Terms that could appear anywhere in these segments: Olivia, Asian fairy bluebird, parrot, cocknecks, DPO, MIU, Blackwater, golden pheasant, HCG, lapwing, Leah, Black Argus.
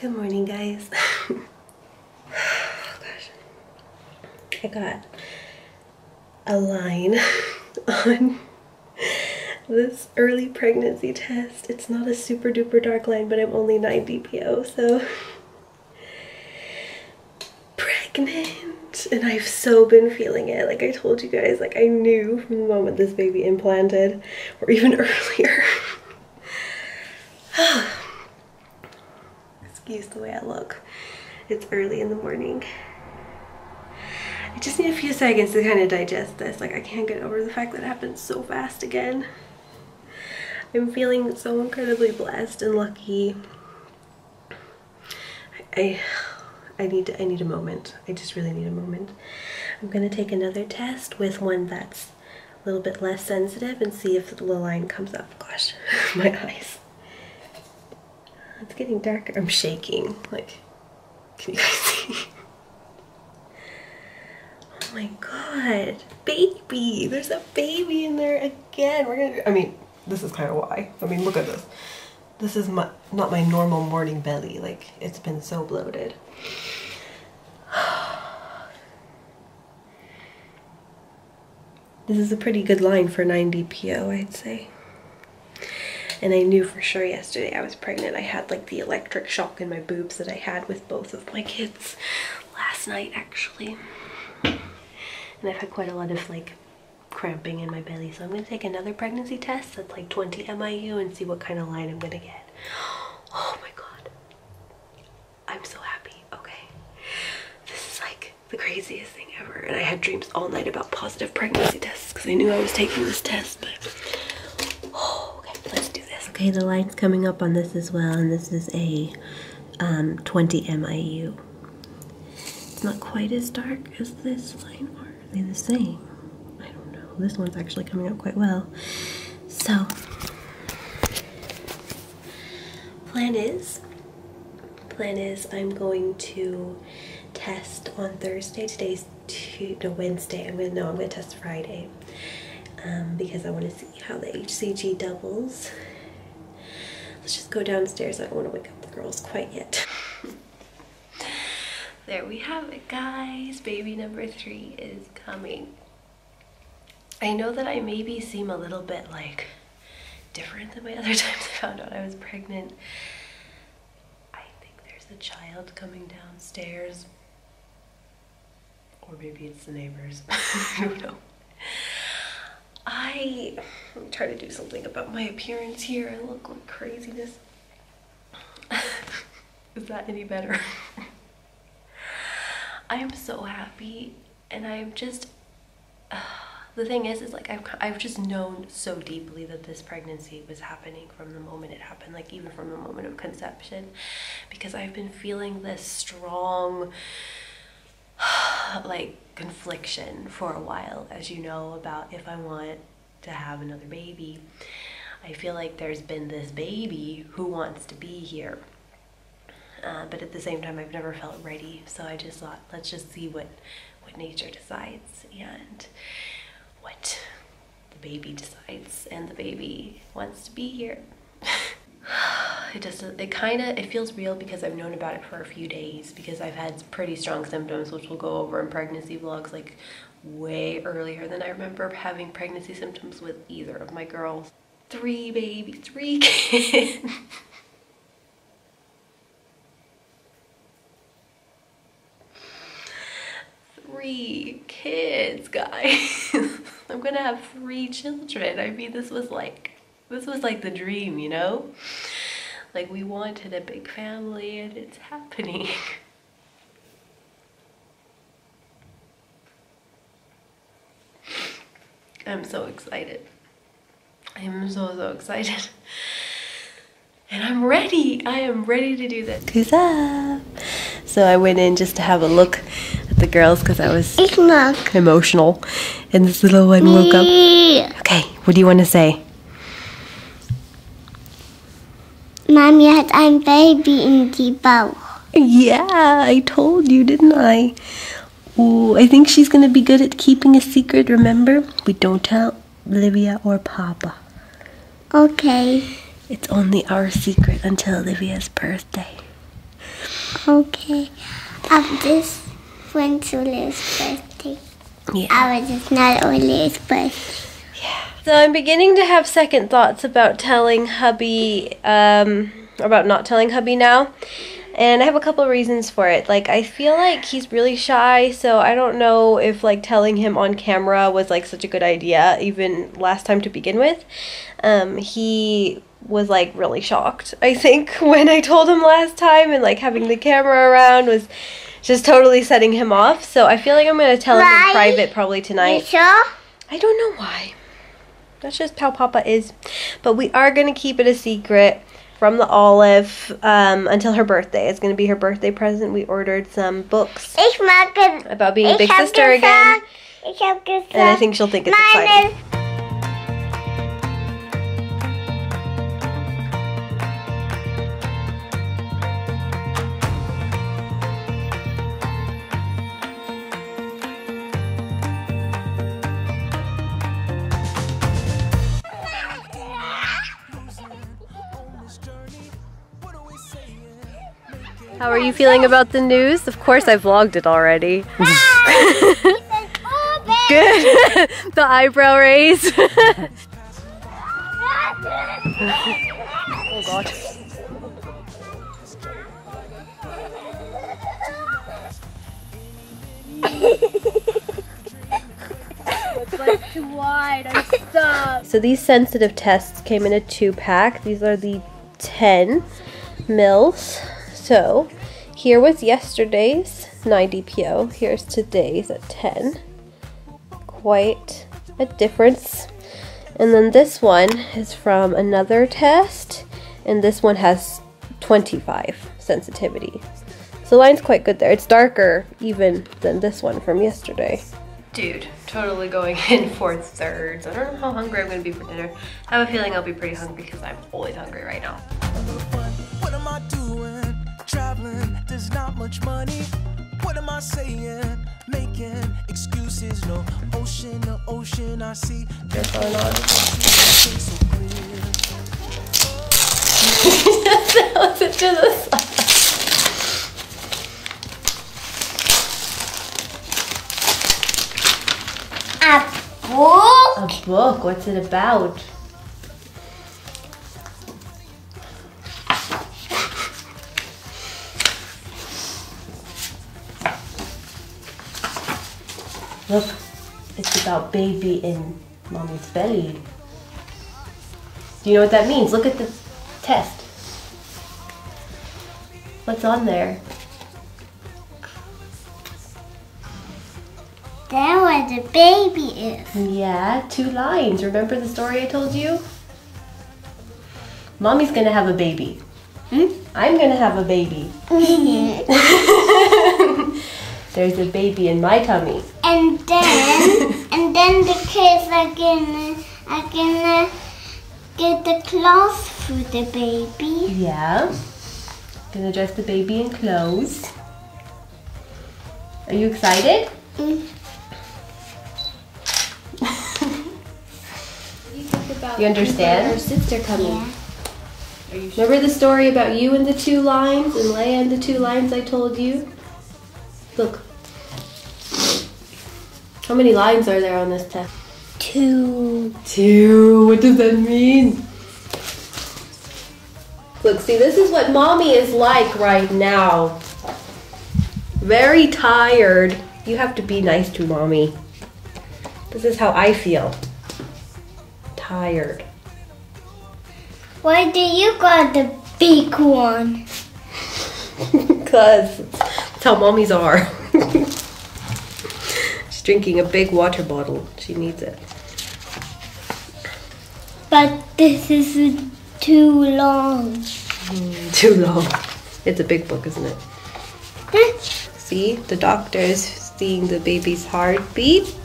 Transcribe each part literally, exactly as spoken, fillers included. Good morning, guys. Oh, gosh. I got a line on this early pregnancy test. It's not a super duper dark line, but I'm only nine D P O, so pregnant. And I've so been feeling it. Like I told you guys, like I knew from the moment this baby implanted, or even earlier. Excuse the way I look. It's early in the morning. I just need a few seconds to kind of digest this. Like I can't get over the fact that it happened so fast again. I'm feeling so incredibly blessed and lucky. I, I, I need to, I need a moment. I just really need a moment. I'm gonna take another test with one that's a little bit less sensitive and see if the line comes up. Gosh, my eyes. It's getting darker. I'm shaking. Like, can you guys see? Oh my god, baby! There's a baby in there again. We're gonna. I mean, this is kind of why. I mean, look at this. This is my not my normal morning belly. Like, it's been so bloated. This is a pretty good line for nine D P O, I'd say. And I knew for sure yesterday I was pregnant. I had like the electric shock in my boobs that I had with both of my kids last night, actually. And I've had quite a lot of like cramping in my belly. So I'm gonna take another pregnancy test that's like twenty M I U and see what kind of line I'm gonna get. Oh my god. I'm so happy, okay. This is like the craziest thing ever. And I had dreams all night about positive pregnancy tests because I knew I was taking this test, but okay, the line's coming up on this as well, and this is a um, twenty M I U. It's not quite as dark as this line, or are they the same? I don't know. This one's actually coming up quite well. So, plan is, plan is I'm going to test on Thursday. Today's Tuesday, no, Wednesday. I'm gonna no, I'm gonna test Friday um, because I want to see how the H C G doubles. Let's just go downstairs. I don't want to wake up the girls quite yet. There we have it, guys. Baby number three is coming. I know that I maybe seem a little bit like different than my other times I found out I was pregnant. I think there's a child coming downstairs. Or maybe it's the neighbors. I don't know. I try to do something about my appearance here. I look like craziness. Is that any better? I am so happy, and I'm just uh, the thing is is like I've, I've just known so deeply that this pregnancy was happening from the moment it happened, like even from the moment of conception, because I've been feeling this strong like confliction for a while, as you know, about if I want to have another baby. I feel like there's been this baby who wants to be here, uh, but at the same time I've never felt ready, so I just thought, let's just see what what nature decides and what the baby decides, and the baby wants to be here. It just, it kind of, it feels real because I've known about it for a few days, because I've had pretty strong symptoms, which we'll go over in pregnancy vlogs, like way earlier than I remember having pregnancy symptoms with either of my girls. Three babies, three kids. Three kids, guys. I'm gonna have three children. I mean, this was like, this was like the dream, you know? Like, we wanted a big family, and it's happening. I'm so excited. I'm so, so excited. And I'm ready. I am ready to do this. Who's up? So I went in just to have a look at the girls because I was emotional. And this little one woke up. Okay, what do you want to say? Mommy has a baby in the bowl. Yeah, I told you, didn't I? Ooh, I think she's gonna be good at keeping a secret, remember? We don't tell Olivia or Papa. Okay. It's only our secret until Olivia's birthday. Okay. I've just went to Leah's birthday. Yeah. I was just not on Leah's birthday. Yeah. So I'm beginning to have second thoughts about telling hubby, um, about not telling hubby now. And I have a couple of reasons for it. Like, I feel like he's really shy, so I don't know if, like, telling him on camera was, like, such a good idea, even last time to begin with. Um, he was, like, really shocked, I think, when I told him last time, and, like, having the camera around was just totally setting him off. So I feel like I'm going to tell why? him in private probably tonight. You sure? I don't know why. That's just how Papa is. But we are going to keep it a secret from the Olive um, until her birthday. It's going to be her birthday present. We ordered some books about being a big sister again. And I think she'll think it's exciting. How are you feeling about the news? Of course I vlogged it already. Good. The eyebrow raise. Oh god. It's like too wide. I'm stuck. So these sensitive tests came in a two pack. These are the ten mils. So, here was yesterday's ninety P O, here's today's at ten. Quite a difference. And then this one is from another test, and this one has twenty-five sensitivity. So the line's quite good there. It's darker even than this one from yesterday. Dude, totally going in for thirds. I don't know how hungry I'm gonna be for dinner. I have a feeling I'll be pretty hungry because I'm always hungry right now. What am I doing? Traveling, there's not much money. What am I saying? Making excuses, no ocean, no ocean. I see. What's going on? That wasn't to the side. A book? A book? What's it about? Look, it's about baby in mommy's belly. Do you know what that means? Look at the test. What's on there? There where the baby is. Yeah, two lines. Remember the story I told you? Mommy's gonna have a baby. Hmm? I'm gonna have a baby. There's a baby in my tummy. And then, and then the kids are gonna, are gonna get the clothes for the baby. Yeah. Gonna dress the baby in clothes. Are you excited? Mm. You understand? Her sister coming. Yeah. Are you sure? Remember the story about you and the two lines and Leah and the two lines I told you? Look. How many lines are there on this test? Two. Two. What does that mean? Look, see, this is what mommy is like right now. Very tired. You have to be nice to mommy. This is how I feel. Tired. Why do you got the big one? Because that's how mommies are. She's drinking a big water bottle. She needs it. But this is too long. Mm, too long. It's a big book, isn't it? Huh? See, the doctor is seeing the baby's heartbeat.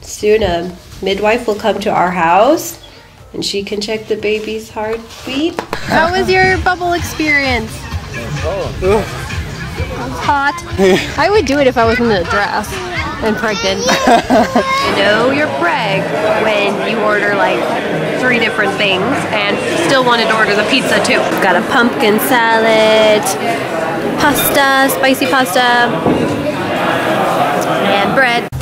Soon a midwife will come to our house and she can check the baby's heartbeat. How was your bubble experience? Cold. Hot. I would do it if I was in a dress and pregnant. You know you're preg when you order like three different things and still wanted to order the pizza too. Got a pumpkin salad, pasta, spicy pasta, and bread.